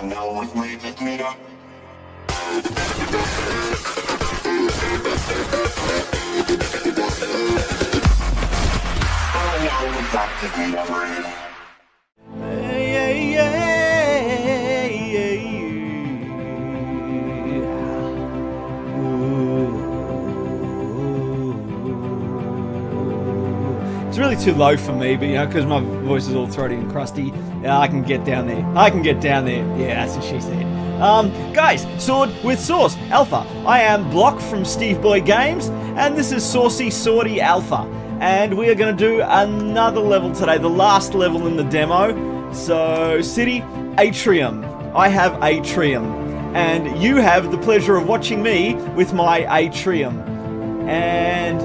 One now with me, pick me up. One now with that, pick me up, man. It's really too low for me, but you know, because my voice is all throaty and crusty, I can get down there. I can get down there. Yeah, that's what she said. Guys, Sword with Sauce Alpha. I am Block from Steve Boy Games, and this is Saucy Swordy Alpha, and we are going to do another level today, the last level in the demo. So, City Atrium. I have Atrium, and you have the pleasure of watching me with my Atrium. And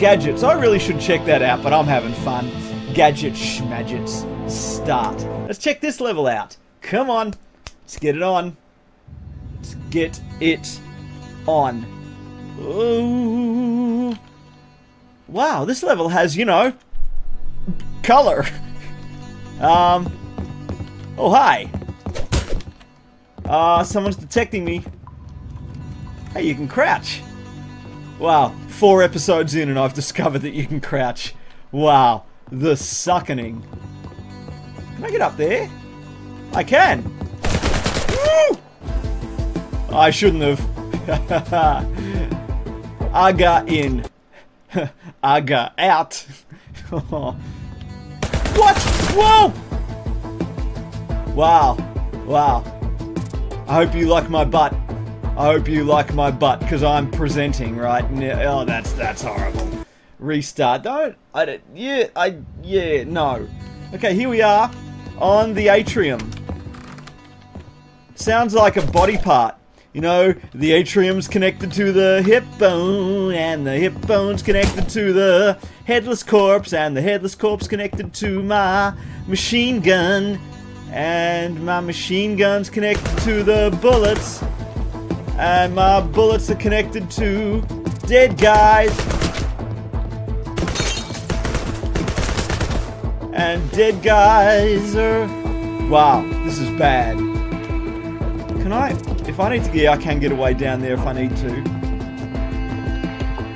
gadgets. I really should check that out, but I'm having fun. Gadgets, schmadgets, start. Let's check this level out. Come on. Let's get it on. Let's get it on. Ooh. Wow, this level has, you know, color. Oh, hi. Someone's detecting me. Hey, you can crouch. Wow, 4 episodes in and I've discovered that you can crouch. Wow, the suckening. Can I get up there? I can. Woo! I shouldn't have. Aga in. Aga out. What? Whoa! Wow, wow. I hope you like my butt. I hope you like my butt, because I'm presenting right now. Oh, that's horrible. Restart. Don't. I don't. Yeah. I. Yeah. No. Okay. Here we are on the atrium. Sounds like a body part. You know, the atrium's connected to the hip bone, and the hip bone's connected to the headless corpse, and the headless corpse connected to my machine gun, and my machine gun's connected to the bullets. And my bullets are connected to dead guys. And dead guys are... Wow, this is bad. Can I... If I need to... Yeah, I can get away down there if I need to.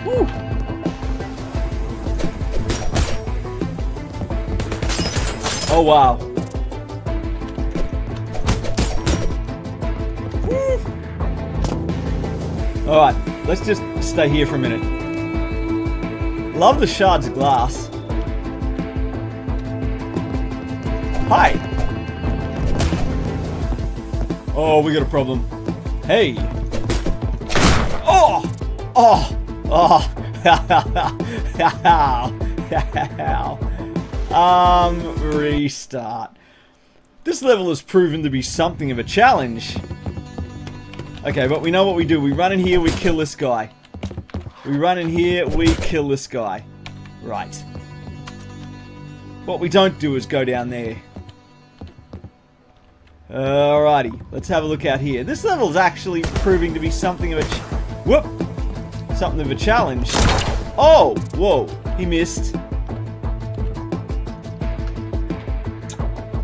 Woo! Oh, wow. Alright, let's just stay here for a minute. Love the shards of glass. Hi! Oh, we got a problem. Hey! Oh! Oh! Oh! Restart. This level has proven to be something of a challenge. Okay, but we know what we do. We run in here, we kill this guy. We run in here, we kill this guy. Right. What we don't do is go down there. Alrighty, let's have a look out here. This level is actually proving to be something of a... Something of a challenge. Oh! Whoa, he missed.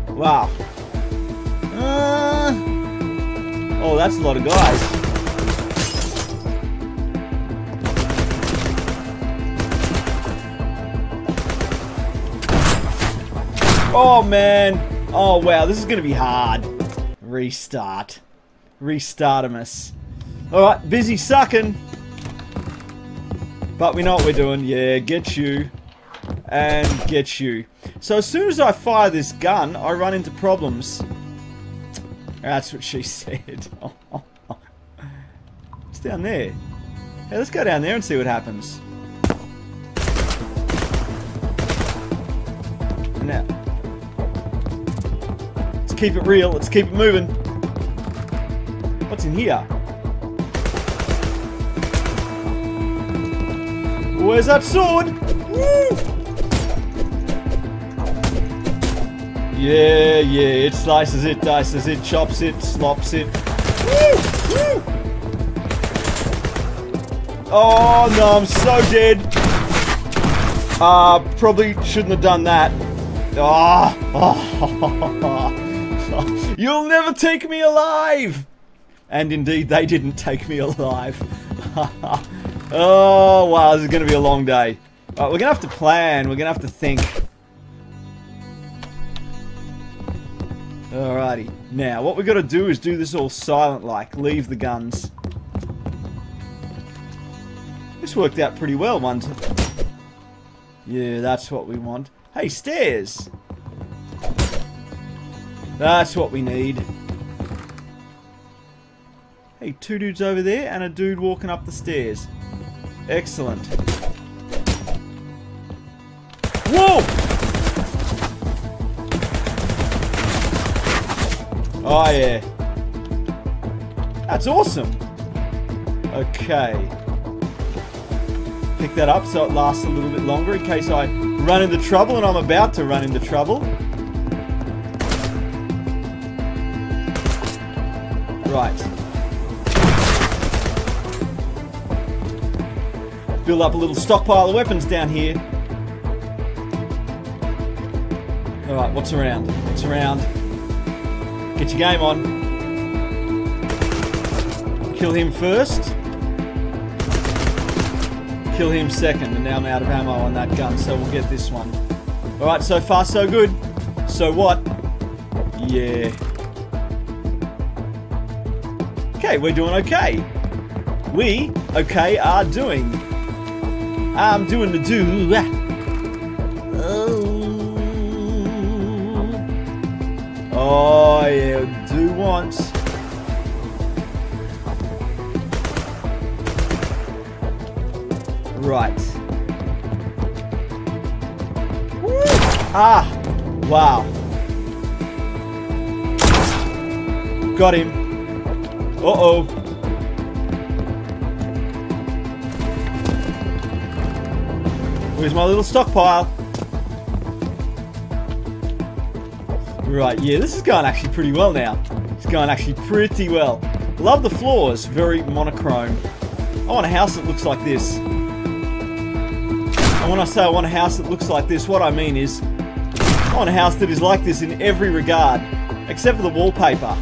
Wow. Oh, that's a lot of guys. Oh, man. Oh, wow. This is going to be hard. Restart. Restartimus. Alright, busy sucking. But we know what we're doing. Yeah, get you. And get you. So as soon as I fire this gun, I run into problems. That's what she said. It's down there. Hey, let's go down there and see what happens. Now, let's keep it real. Let's keep it moving. What's in here? Where's that sword? Yeah, yeah, it slices it, dices it, chops it, slops it. Woo! Woo! Oh no, I'm so dead. Probably shouldn't have done that. Oh, oh, oh, oh, You'll never take me alive! And indeed, they didn't take me alive. Oh, wow, this is going to be a long day. All right, we're going to have to plan. We're going to have to think. Alrighty. Now, what we've got to do is do this all silent-like. Leave the guns. This worked out pretty well, once. Yeah, that's what we want. Hey, stairs! That's what we need. Hey, two dudes over there and a dude walking up the stairs. Excellent. Whoa! Oh, yeah. That's awesome. Okay. Pick that up so it lasts a little bit longer in case I run into trouble, and I'm about to run into trouble. Right. Build up a little stockpile of weapons down here. Alright, what's around? What's around? Get your game on. Kill him first. Kill him second. And now I'm out of ammo on that gun, so we'll get this one. Alright, so far so good. So what? Yeah. Okay, we're doing okay. We, okay, are doing. I'm doing the do. Oh, yeah, do once. Right. Woo. Ah, wow. Got him. Uh-oh. Where's my little stockpile? Right, yeah, this is going actually pretty well now. It's going actually pretty well. Love the floors, very monochrome. I want a house that looks like this. And when I say I want a house that looks like this, what I mean is I want a house that is like this in every regard, except for the wallpaper.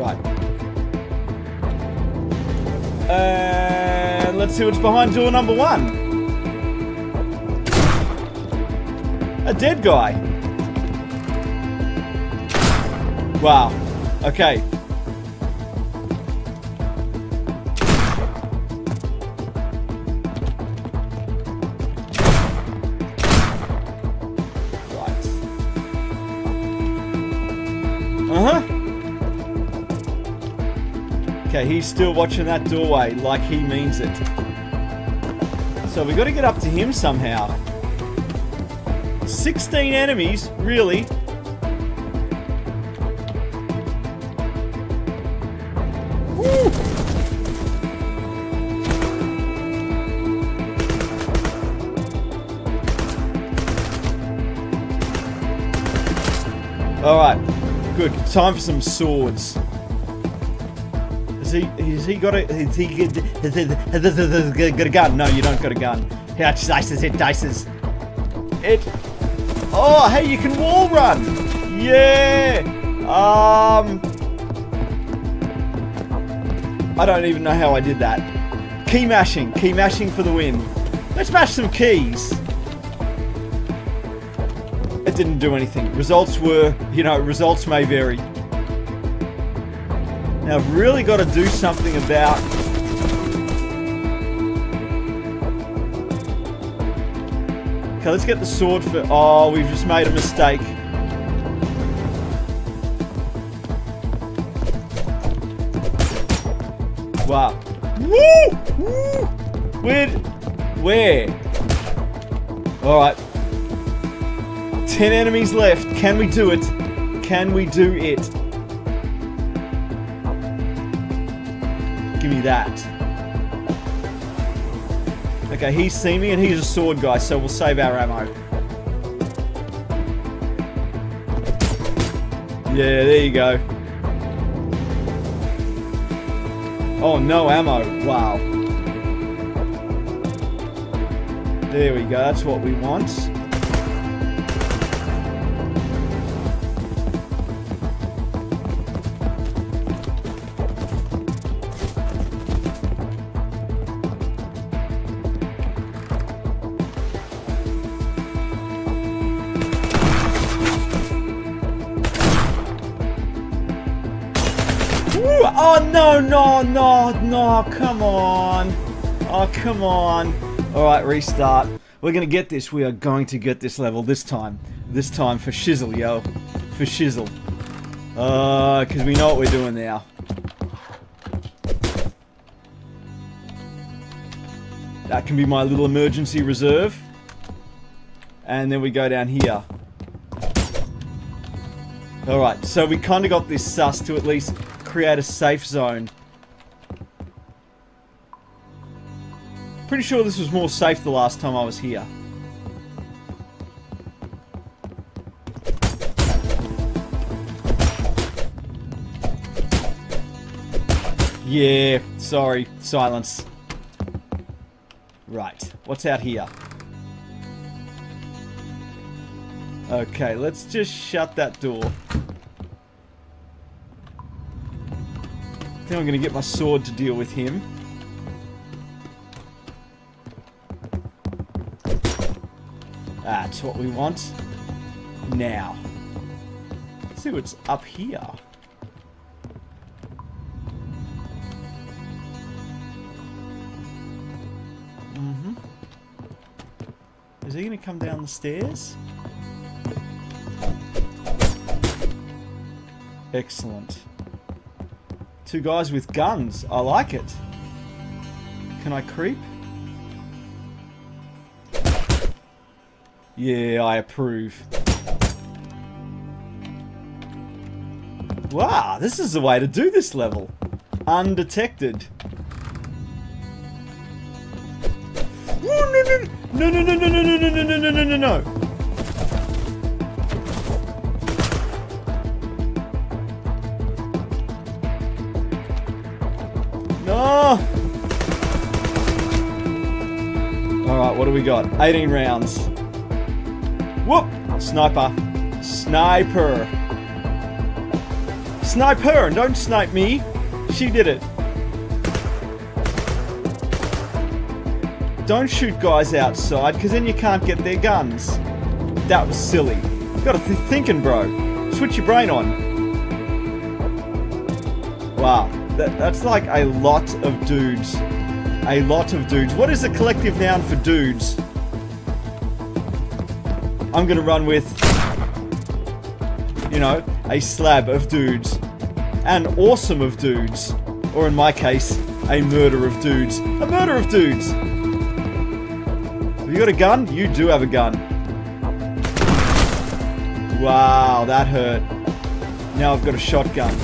Right. Let's see what's behind door number one. A dead guy. Wow. Okay. Right. Okay, he's still watching that doorway like he means it. So we got to get up to him somehow. 16 enemies, really? Woo! Alright, good. Time for some swords. Has he got a gun? No, you don't got a gun. How dices it dices. It. Oh, hey, you can wall run. Yeah. I don't even know how I did that. Key mashing. Key mashing for the win. Let's mash some keys. It didn't do anything. Results were, you know, results may vary. Now I've really got to do something about . Okay, let's get the sword for . Oh, we've just made a mistake. Wow. Woo! Woo! Where? Alright. 10 enemies left. Can we do it? Can we do it? Give me that. Okay, he's seen me and he's a sword guy, so we'll save our ammo. Yeah, there you go. Oh, no ammo. Wow. There we go, that's what we want. Oh, no, no, no, no, come on. Oh, come on. All right, restart. We're going to get this. We are going to get this level this time. This time for shizzle, yo. For shizzle. Because we know what we're doing now. That can be my little emergency reserve. And then we go down here. All right, so we kind of got this sus to at least create a safe zone. Pretty sure this was more safe the last time I was here. Yeah, sorry, silence. Right, what's out here? Okay, let's just shut that door. Now I'm going to get my sword to deal with him. That's what we want. Now, let's see what's up here. Mm-hmm. Is he going to come down the stairs? Excellent. Two guys with guns. I like it. Can I creep? Yeah, I approve. Wow, this is the way to do this level. Undetected. No, no, no, no, no, no, no, no, no, no, no, no. Alright, what do we got? 18 rounds. Whoop! Sniper. Sniper. Snipe her! Don't snipe me! She did it. Don't shoot guys outside, because then you can't get their guns. That was silly. You gotta thinking, bro. Switch your brain on. Wow. That's like a lot of dudes. A lot of dudes. What is the collective noun for dudes? I'm gonna run with, you know, a slab of dudes. An awesome of dudes. Or in my case, a murder of dudes. A murder of dudes! Have you got a gun? You do have a gun. Wow, that hurt. Now I've got a shotgun.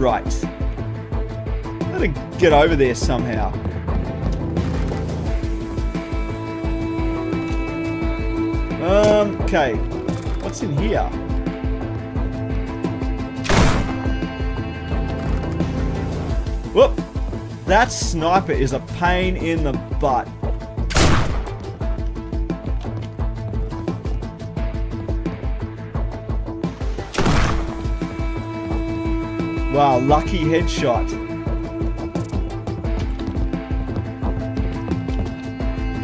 Right. Gotta get over there somehow. Okay. What's in here? Whoop! That sniper is a pain in the butt. Wow, lucky headshot.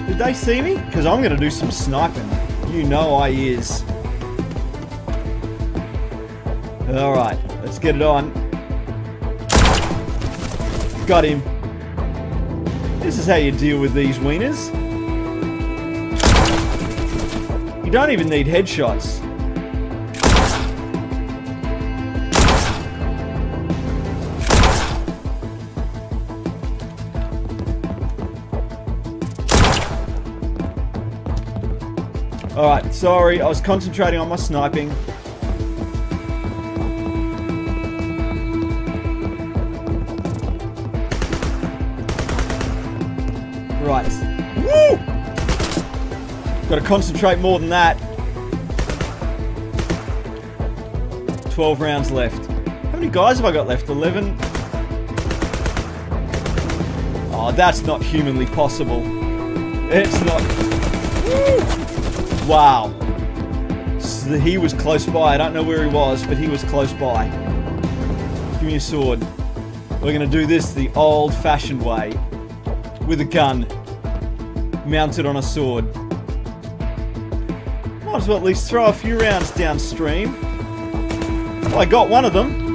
Did they see me? Because I'm going to do some sniping. You know I is. Alright, let's get it on. Got him. This is how you deal with these wieners. You don't even need headshots. Alright, sorry, I was concentrating on my sniping. Right. Woo! Gotta concentrate more than that. 12 rounds left. How many guys have I got left? 11? Oh, that's not humanly possible. It's not. Woo! Wow. So he was close by. I don't know where he was, but he was close by. Give me a sword. We're going to do this the old-fashioned way. With a gun. Mounted on a sword. Might as well at least throw a few rounds downstream. Well, I got one of them.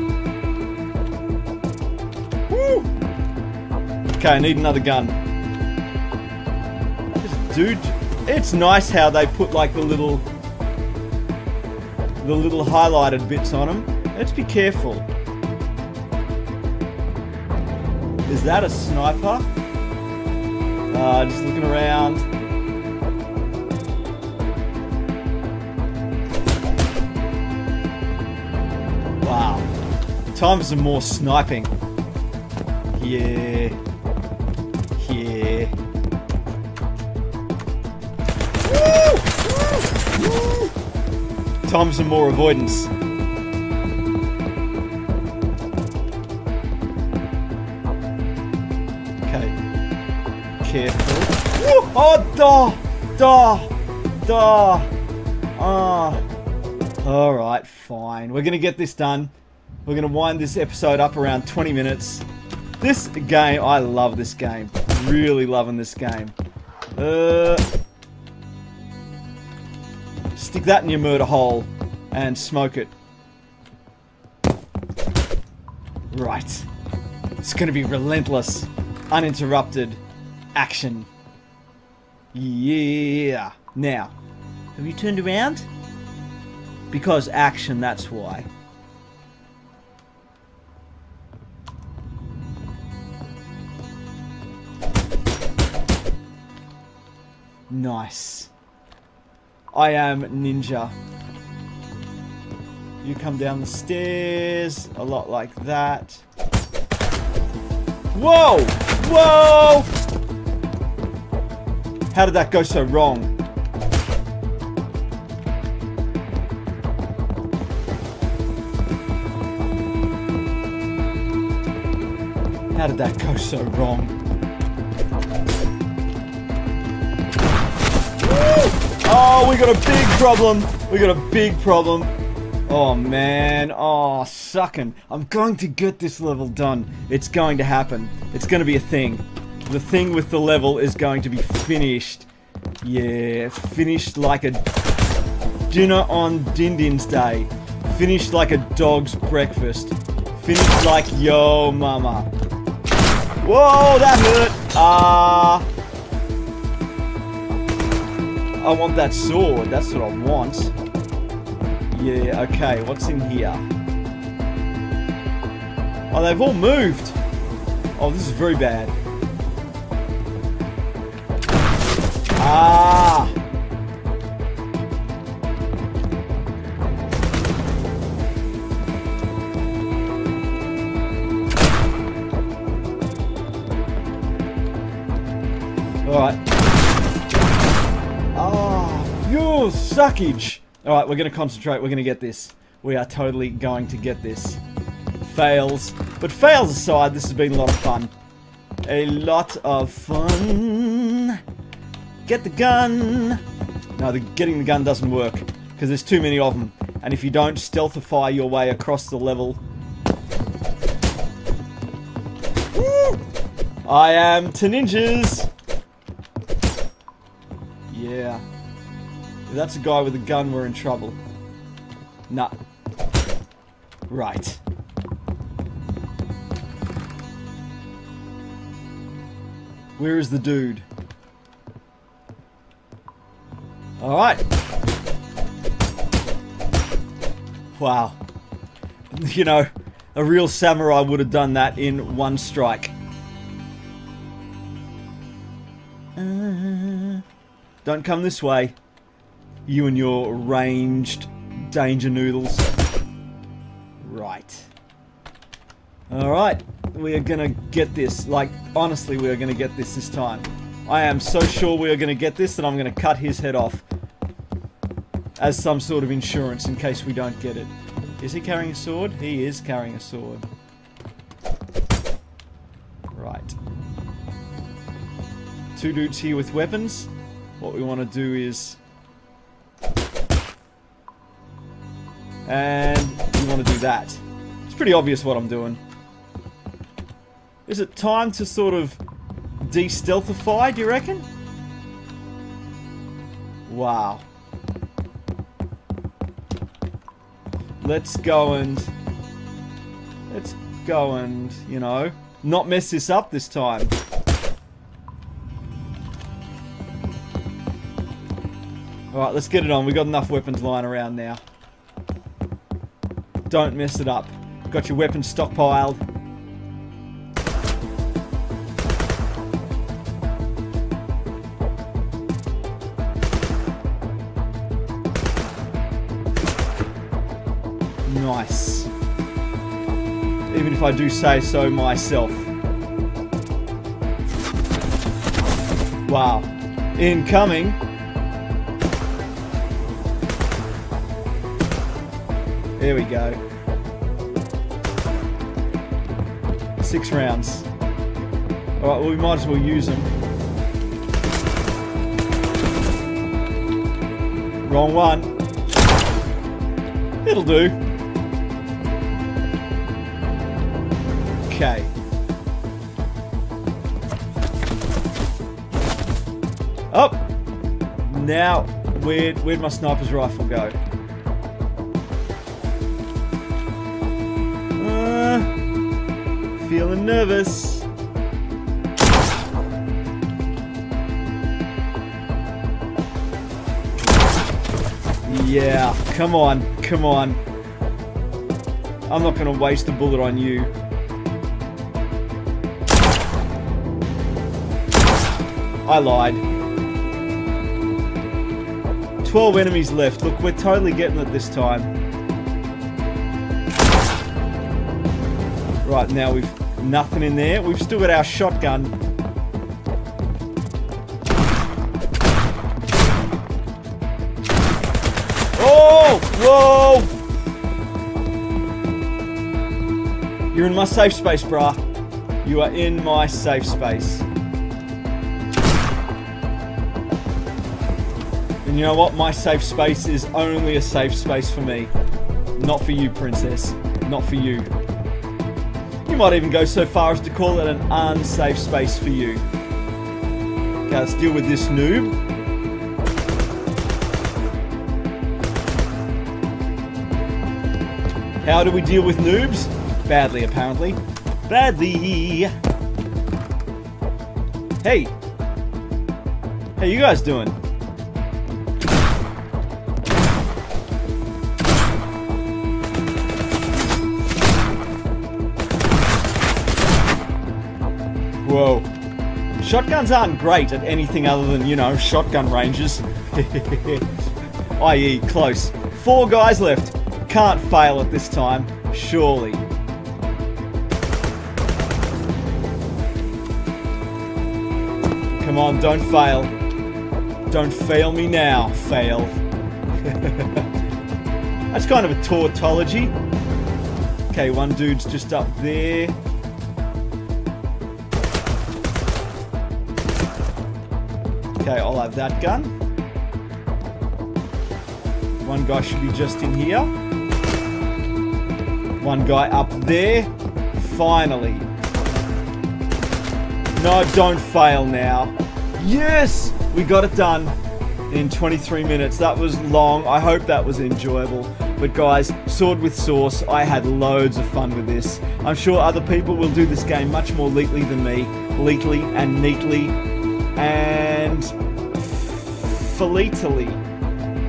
Woo! Okay, I need another gun. Dude, it's nice how they put like the little highlighted bits on them. Let's be careful. Is that a sniper? Just looking around. Wow. Time for some more sniping. Yeah. Yeah. Time for some more avoidance. Careful. Woo! Oh, duh. Alright, fine. We're gonna get this done. We're gonna wind this episode up around 20 minutes. This game, I love this game. Really loving this game. Stick that in your murder hole and smoke it. Right. It's gonna be relentless, uninterrupted action. Yeah. Now, have you turned around? Because action, that's why. Nice. I am ninja. You come down the stairs, a lot like that. Whoa! Whoa! How did that go so wrong? How did that go so wrong? Woo! Oh, we got a big problem. We got a big problem. Oh, man. Oh, sucking. I'm going to get this level done. It's going to happen. It's going to be a thing. The thing with the level is going to be finished. Yeah, finished like a dinner on Dindin's day. Finished like a dog's breakfast. Finished like yo mama. Whoa, that hurt! I want that sword, that's what I want. Yeah, okay, what's in here? Oh, they've all moved! Oh, this is very bad. Ah! Alright. Ah! You suckage! Alright, we're gonna concentrate, we're gonna get this. We are totally going to get this. Fails. But fails aside, this has been a lot of fun. A lot of fun. Get the gun! No, getting the gun doesn't work, because there's too many of them. And if you don't stealthify your way across the level... Woo! I am to ninjas! Yeah. If that's a guy with a gun, we're in trouble. Nah. Right. Where is the dude? Alright. Wow. You know, a real samurai would have done that in one strike. Don't come this way. You and your ranged danger noodles. Right. Alright. We are gonna get this. Like, honestly, we are gonna get this time. I am so sure we are gonna get this that I'm gonna cut his head off. As some sort of insurance in case we don't get it. Is he carrying a sword? He is carrying a sword. Right. Two dudes here with weapons. What we want to do is... and we want to do that. It's pretty obvious what I'm doing. Is it time to sort of de-stealthify, do you reckon? Wow. Let's go and, you know, not mess this up this time. Alright, let's get it on. We got enough weapons lying around now. Don't mess it up. Got your weapons stockpiled. Nice. Even if I do say so myself. Wow. Incoming. There we go. 6 rounds. Alright, well, we might as well use them. Wrong one. It'll do. Okay. Up. Now, where'd my sniper's rifle go? Feeling nervous. Yeah, come on, come on. I'm not gonna waste a bullet on you. I lied. 12 enemies left. Look, we're totally getting it this time. Right, now we've nothing in there. We've still got our shotgun. Oh! Whoa! You're in my safe space, brah. You are in my safe space. You know what? My safe space is only a safe space for me. Not for you, princess. Not for you. You might even go so far as to call it an unsafe space for you. Okay, let's deal with this noob. How do we deal with noobs? Badly, apparently. Badly! Hey! How you guys doing? Whoa. Shotguns aren't great at anything other than, you know, shotgun ranges. I.e. close. 4 guys left. Can't fail at this time, surely. Come on, don't fail. Don't fail me now, fail. That's kind of a tautology. Okay, one dude's just up there. Okay, I'll have that gun. One guy should be just in here. One guy up there. Finally. No, don't fail now. Yes! We got it done in 23 minutes. That was long. I hope that was enjoyable. But guys, Sword with Sauce, I had loads of fun with this. I'm sure other people will do this game much more leetly than me. Leetly and neatly. And fleetily.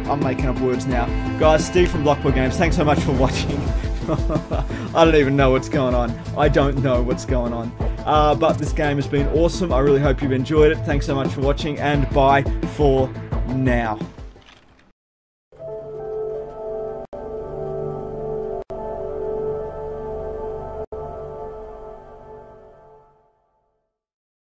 I'm making up words now. Guys, Steve from BlockBoyGames, thanks so much for watching. I don't even know what's going on. I don't know what's going on. But this game has been awesome. I really hope you've enjoyed it. Thanks so much for watching, and bye for now.